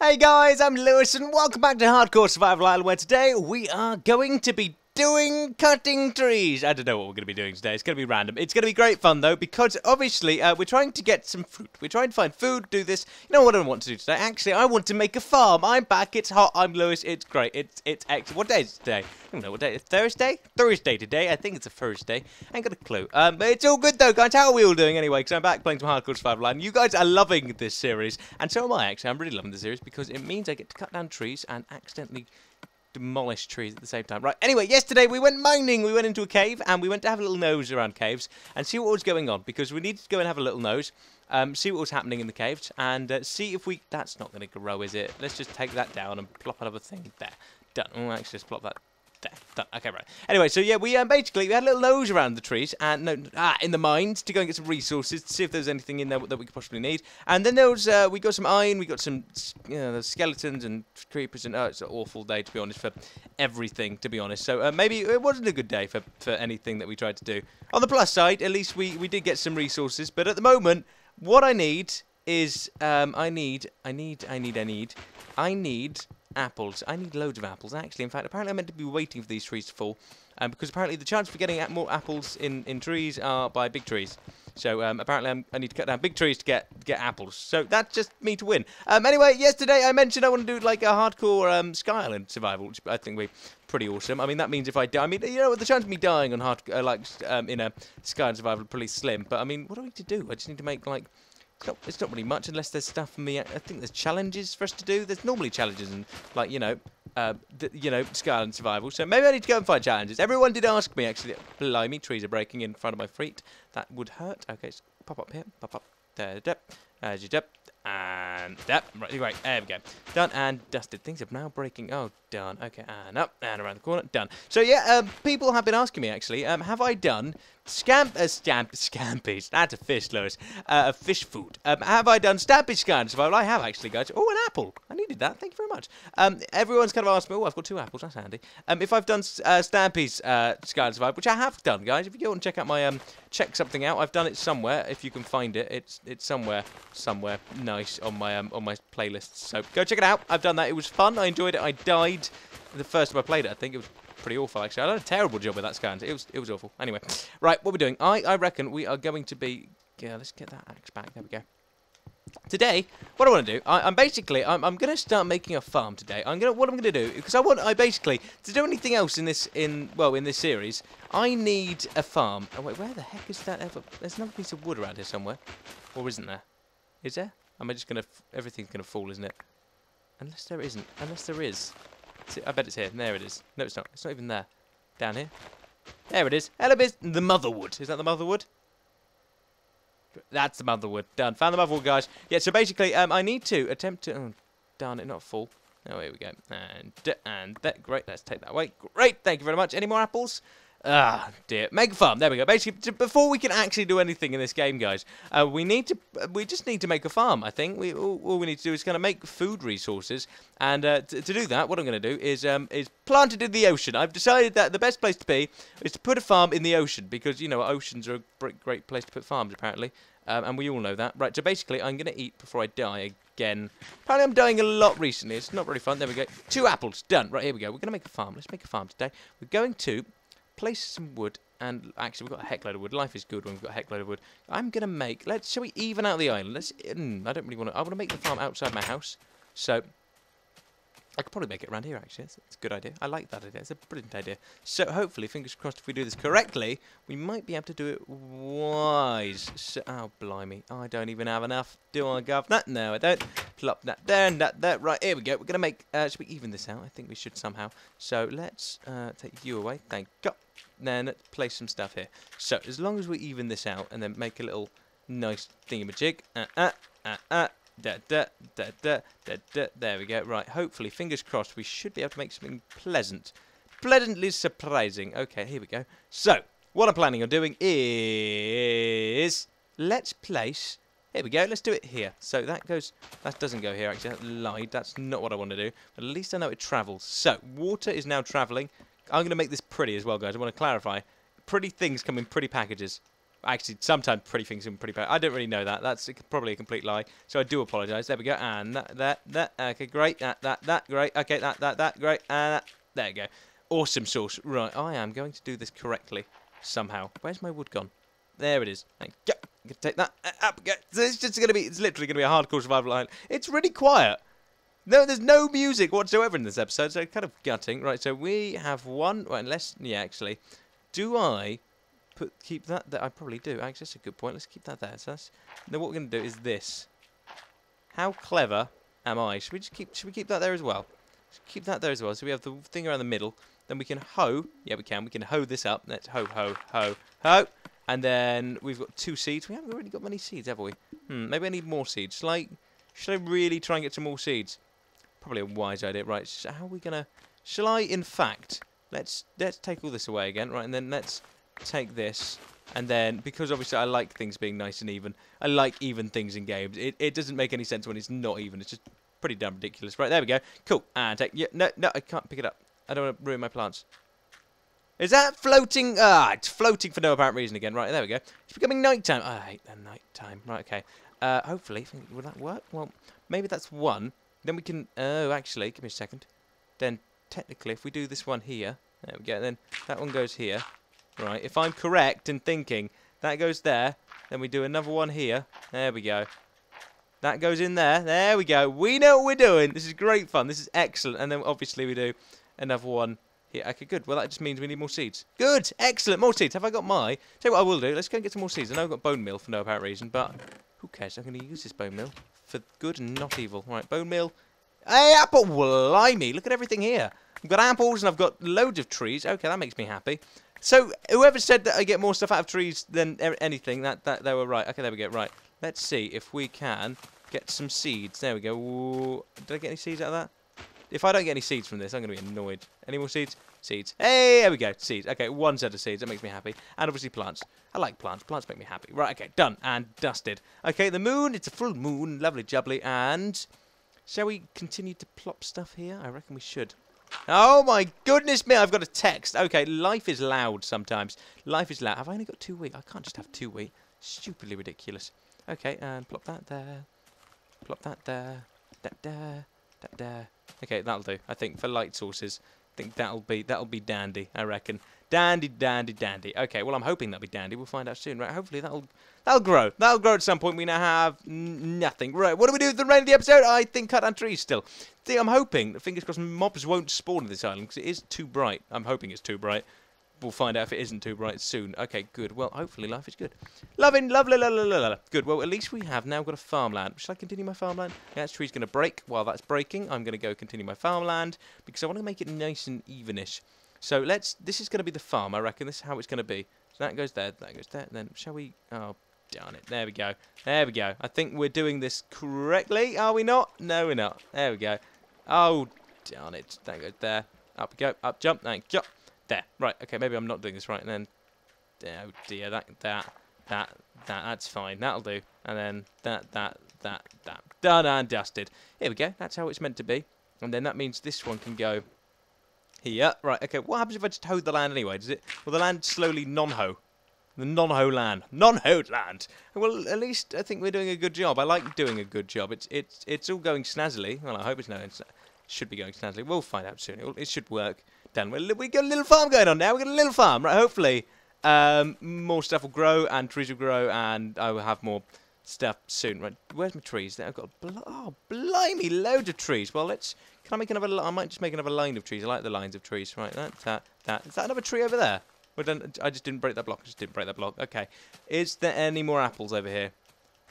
Hey guys, I'm Lewis and welcome back to Hardcore Survival Island, where today we are going to be doing cutting trees. I don't know what we're going to be doing today. It's going to be random. It's going to be great fun though, because obviously we're trying to get some fruit. We're trying to find food, do this. You know what I want to do today? Actually, I want to make a farm. I'm back. It's hot. I'm Lewis. It's great. It's excellent. What day is it today? I don't know what day. Thursday? Thursday today. I think it's a Thursday. I ain't got a clue. But it's all good though, guys. How are we all doing anyway? Because I'm back playing some Hardcore Survival Island. You guys are loving this series, and so am I actually. I'm really loving this series because it means I get to cut down trees and accidentally demolish trees at the same time. Right, anyway, yesterday we went mining. We went into a cave and we went to have a little nose around caves and see what was going on, because we needed to go and have a little nose, see what was happening in the caves and see if we... That's not going to grow, is it? Let's just take that down and plop another thing there. Done. Oh, actually, let's plop that there. Done. Okay, right. Anyway, so yeah, we basically we had a little nose around the trees and in the mines to go and get some resources to see if there's anything in there that we could possibly need. And then there was we got some iron, we got some the skeletons and creepers, and oh, it's an awful day to be honest for everything, to be honest. So maybe it wasn't a good day for anything that we tried to do. On the plus side, at least we did get some resources. But at the moment, what I need is I need apples. I need loads of apples, actually. In fact, apparently I'm meant to be waiting for these trees to fall, because apparently the chance for getting more apples in trees are by big trees. So apparently I need to cut down big trees to get apples. So that's just me to win. Anyway, yesterday I mentioned I want to do like a hardcore Sky Island Survival, which I think would be pretty awesome. I mean, that means if I die, I mean, you know, the chance of me dying on hardcore, in a Sky Island Survival, pretty slim. But I mean, what do I need to do? I just need to make like... it's not really much unless there's stuff for me. I think there's challenges for us to do. There's normally challenges and, like, Sky Island Survival. So maybe I need to go and find challenges. Everyone did ask me, actually. Blimey, trees are breaking in front of my feet. That would hurt. Okay, so pop up here. Pop up. There, and that. Right, anyway, there we go. Done and dusted. Things are now breaking. Oh, done. Okay, and up and around the corner. Done. So yeah, people have been asking me actually, have I done Stampy's? That's a fish, Lewis. Fish food. Have I done Stampy's Skyland Survival? I have actually, guys. Oh, an apple. I needed that. Thank you very much. Everyone's kind of asked me. Oh, I've got 2 apples. That's handy. If I've done Stampy's Skyland Survival, which I have done, guys. If you go and check out my check something out, I've done it somewhere. If you can find it, it's somewhere nice on my playlist. So go check it out. I've done that. It was fun. I enjoyed it. I died the first time I played it. I think it was pretty awful, actually. I did a terrible job with that Skyland. It was awful. Anyway, right, what we're doing. I reckon we are going to be... yeah, let's get that axe back. There we go. Today, what I want to do, I'm going to start making a farm today. What I'm going to do, because I basically, to do anything else in this series, I need a farm. Oh, wait, where the heck is that ever? There's another piece of wood around here somewhere. Or isn't there? Is there? Am I just going to, everything's going to fall, isn't it? Unless there isn't. Unless there is. I bet it's here. There it is. No, it's not. It's not even there. Down here. There it is. Hello, biz. The motherwood. Is that the motherwood? That's the motherwood. Done. Found the motherwood, guys. Yeah, so basically, I need to attempt to... oh, darn it, not fall. Oh, here we go. And that. Great. Let's take that away. Great. Thank you very much. Any more apples? Ah, dear. Make a farm. There we go. Basically, before we can actually do anything in this game, guys, we just need to make a farm, I think. All we need to do is kind of make food resources. And to do that, what I'm going to do is plant it in the ocean. I've decided that the best place to be is to put a farm in the ocean, because, you know, oceans are a great place to put farms, apparently. And we all know that. Right, so basically, I'm going to eat before I die again. Apparently, I'm dying a lot recently. It's not really fun. There we go. 2 apples. Done. Right, here we go. We're going to make a farm. Let's make a farm today. We're going to... place some wood, and actually we've got a heck load of wood. Life is good when we've got a heck load of wood. I'm gonna make... shall we even out the island? I don't really want to... I want to make the farm outside my house, so I could probably make it around here, actually. It's a good idea. I like that idea. It's a brilliant idea. So hopefully, fingers crossed, if we do this correctly, we might be able to do it wise. So, oh, blimey. I don't even have enough. Do I, governor? No, I don't. Plop that there and that there. Right, here we go. We're going to make... should we even this out? I think we should somehow. So let's take you away. Thank God. Then let's place some stuff here. So as long as we even this out and then make a little nice thingamajig. There we go. Right, hopefully, fingers crossed, we should be able to make something pleasant. Pleasantly surprising. Okay, here we go. So, what I'm planning on doing is... let's place... here we go, let's do it here. So that goes... that doesn't go here, actually. That lied. That's not what I want to do. But at least I know it travels. So, water is now travelling. I'm going to make this pretty as well, guys. I want to clarify. Pretty things come in pretty packages. actually sometimes pretty things and pretty bad. I don't really know that. That's probably a complete lie. So I do apologise. There we go. And that. Okay, great. That, great. Okay, that, great. And that. There you go. Awesome sauce. Right, I am going to do this correctly somehow. Where's my wood gone? There it is. Thank you. I'm going to take that up. So it's just going to be, it's literally going to be a hardcore survival island. It's really quiet. No, there's no music whatsoever in this episode, so kind of gutting. Right, so we have one. Well, unless, yeah, actually, do I keep that there? I probably do. Actually, that's a good point. Let's keep that there. So that's, then what we're going to do is this. How clever am I? Should we just keep? Should we keep that there as well? Keep that there as well. So we have the thing around the middle. Then we can hoe. Yeah, we can. We can hoe this up. Let's hoe, hoe, hoe, hoe. And then we've got 2 seeds. We haven't really got many seeds, have we? Hmm, maybe I need more seeds. Like, should I really try and get some more seeds? Probably a wise idea. Right, so how are we gonna... Shall I, in fact... Let's take all this away again. Right, and then let's take this. And then, because obviously I like things being nice and even. I like even things in games. It doesn't make any sense when it's not even. It's just pretty damn ridiculous. Right, there we go. Cool. And take... Yeah, no, I can't pick it up. I don't want to ruin my plants. Is that floating? Ah, it's floating for no apparent reason again. Right, there we go. It's becoming nighttime. Oh, I hate that nighttime. Right, okay. Hopefully, will that work? Well, maybe that's one. Then we can. Oh, actually, give me a second. Then technically, if we do this one here, there we go. Then that one goes here. Right. If I'm correct in thinking, that goes there. Then we do another one here. There we go. That goes in there. There we go. We know what we're doing. This is great fun. This is excellent. And then obviously we do another one. Yeah, okay, good. Well, that just means we need more seeds. Good! Excellent! More seeds! Have I got my... Tell you what I will do. Let's go and get some more seeds. I know I've got bone meal for no apparent reason, but... Who cares? I'm going to use this bone meal for good and not evil. Right, bone meal. Hey, apple! Blimey! Look at everything here. I've got apples and I've got loads of trees. Okay, that makes me happy. So, whoever said that I get more stuff out of trees than anything, that they were right. Okay, there we go. Right. Let's see if we can get some seeds. There we go. Ooh. Did I get any seeds out of that? If I don't get any seeds from this, I'm going to be annoyed. Any more seeds? Seeds. Hey, there we go. Seeds. Okay, one set of seeds. That makes me happy. And obviously plants. I like plants. Plants make me happy. Right, okay. Done. And dusted. Okay, the moon. It's a full moon. Lovely jubbly. And shall we continue to plop stuff here? I reckon we should. Oh, my goodness me. I've got a text. Okay, life is loud sometimes. Life is loud. Have I only got 2 wheat? I can't just have 2 wheat. Stupidly ridiculous. Okay, and plop that there. Plop that there. That there. That there. Okay, that'll do. I think for light sources, I think that'll be dandy. I reckon dandy. Okay, well I'm hoping that'll be dandy. We'll find out soon, right? Hopefully that'll grow. That'll grow at some point. We now have nothing. Right? What do we do with the rest of the episode? I think cut down trees still. See, I'm hoping. Fingers crossed, mobs won't spawn on this island because it is too bright. I'm hoping it's too bright. We'll find out if it isn't too bright soon. Okay, good. Well, hopefully life is good. Lovely. Good. Well, at least we have now got a farmland. Should I continue my farmland? Yeah, that tree's going to break. While that's breaking, I'm going to go continue my farmland because I want to make it nice and evenish. So let's... This is going to be the farm, I reckon. This is how it's going to be. So that goes there, that goes there. And then shall we... Oh, darn it. There we go. There we go. I think we're doing this correctly. Are we not? No, we're not. There we go. Oh, darn it. That goes there. Up we go. Up jump. Thank you. There, right, okay, maybe I'm not doing this right, and then, oh dear, that's fine, that'll do, and then that, done and dusted. Here we go, that's how it's meant to be, and then that means this one can go here, right, okay, what happens if I just hoe the land anyway, does it, well, the land slowly non-hoe, the non-hoed land, well, at least I think we're doing a good job, I like doing a good job, it's all going snazzily, well, I hope it's not, it should be going snazzily, we'll find out soon, it should work. Done. We've got a little farm going on now. We've got a little farm. Right, hopefully more stuff will grow and trees will grow and I will have more stuff soon. Right, where's my trees? I've got, oh, blimey, loads of trees. Well, let's, can I make another, I might just make another line of trees. I like the lines of trees. Right, that. Is that another tree over there? Well, I just didn't break that block. Okay. Is there any more apples over here?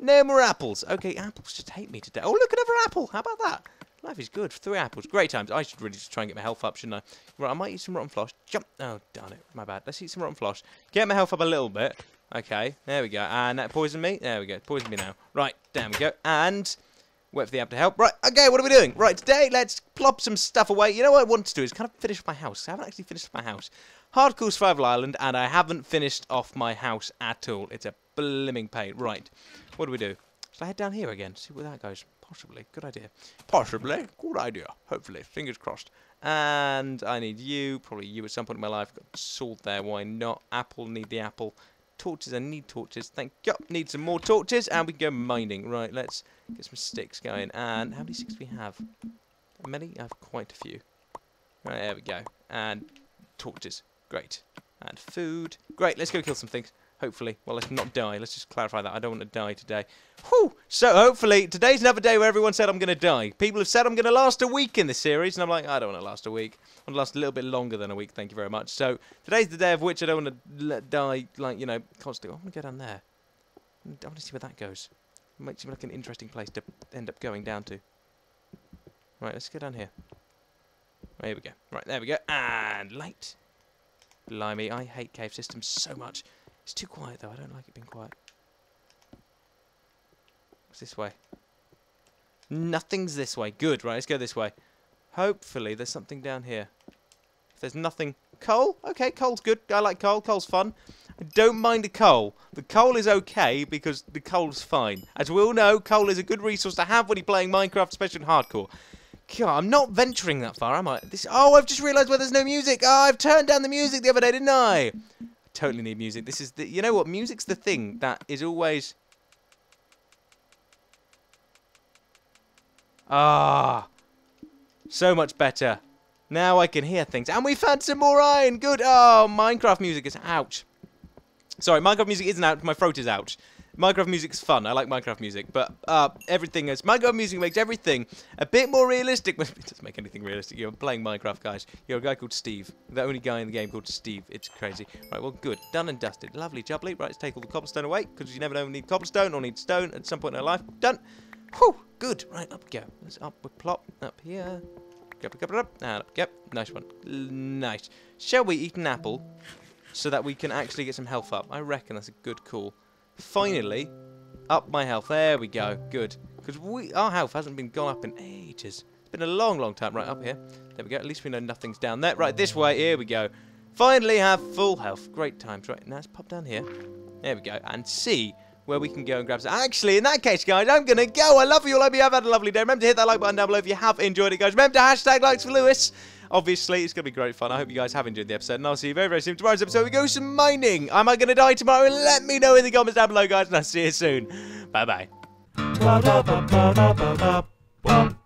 No more apples. Okay, apples just hate me to death. Oh, look, another apple. How about that? Life is good. 3 apples. Great times. I should really just try and get my health up, shouldn't I? Right, I might eat some rotten floss. Jump. Oh, darn it. My bad. Let's eat some rotten floss. Get my health up a little bit. Okay. There we go. And that poisoned me. There we go. Poisoned me now. Right. Down we go. And wait for the app to help. Right. Okay. What are we doing? Right. Today, let's plop some stuff away. You know what I want to do is kind of finish my house. I haven't actually finished my house. Hardcore Survival Island, and I haven't finished off my house at all. It's a blimming pain. Right. What do we do? Shall I head down here again? See where that goes. Possibly. Good idea. Possibly. Good idea. Hopefully. Fingers crossed. And I need you. Probably you at some point in my life. Got salt there. Why not? Apple. Need the apple. torches. I need torches. Thank you. Need some more torches, and we can go mining. Right, let's get some sticks going. And how many sticks do we have? Many? I have quite a few. Right, there we go. And torches. Great. And food. Great, let's go kill some things. Hopefully. Well, let's not die. Let's just clarify that. I don't want to die today. Whew! So, hopefully, today's another day where everyone said I'm going to die. People have said I'm going to last a week in this series, and I'm like, I don't want to last a week. I want to last a little bit longer than a week, thank you very much. So, today's the day of which I don't want to die, like, you know, constantly. I want to go down there. I want to see where that goes. It might seem like an interesting place to end up going down to. Right, let's go down here. Right, here we go. Right, there we go. And light. Blimey, I hate cave systems so much. It's too quiet, though. I don't like it being quiet. What's this way? Nothing's this way. Good. Right, let's go this way. Hopefully there's something down here. If there's nothing... Coal? Okay, coal's good. I like coal. Coal's fun. I don't mind the coal. The coal is okay because the coal's fine. As we all know, coal is a good resource to have when you're playing Minecraft, especially in hardcore. God, I'm not venturing that far, am I? This... Oh, I've just realised where there's no music. Oh, I've turned down the music the other day, didn't I? Totally need music. This is the, you know what, music's the thing that is always so much better. Now I can hear things, and we've had some more iron. Good. Oh, Minecraft music is ouch. Sorry, Minecraft music isn't out. My throat is ouch. Minecraft music's fun. I like Minecraft music, but everything is... Minecraft music makes everything a bit more realistic. It doesn't make anything realistic. You're playing Minecraft, guys. You're a guy called Steve. The only guy in the game called Steve. It's crazy. Right, well, good. Done and dusted. Lovely jubbly. Right, let's take all the cobblestone away, because you never know we need cobblestone or need stone at some point in our life. Done. Whew, good. Right, up we go. Let's upward plop. Up here. Up, and up. Yep, nice one. Nice. Shall we eat an apple so that we can actually get some health up? I reckon that's a good call. Finally, up my health. There we go. Good. Because our health hasn't been gone up in ages. It's been a long, long time. Right, up here. There we go. At least we know nothing's down there. Right, this way. Here we go. Finally have full health. Great times. Right, now let's pop down here. There we go. And see where we can go and grab some. Actually, in that case, guys, I'm going to go. I love you all. I hope you have had a lovely day. Remember to hit that like button down below if you have enjoyed it, guys. Remember to #likesforlewis. Obviously, it's going to be great fun. I hope you guys have enjoyed the episode, and I'll see you very, very soon. Tomorrow's episode, we go some mining. Am I going to die tomorrow? Let me know in the comments down below, guys, and I'll see you soon. Bye-bye.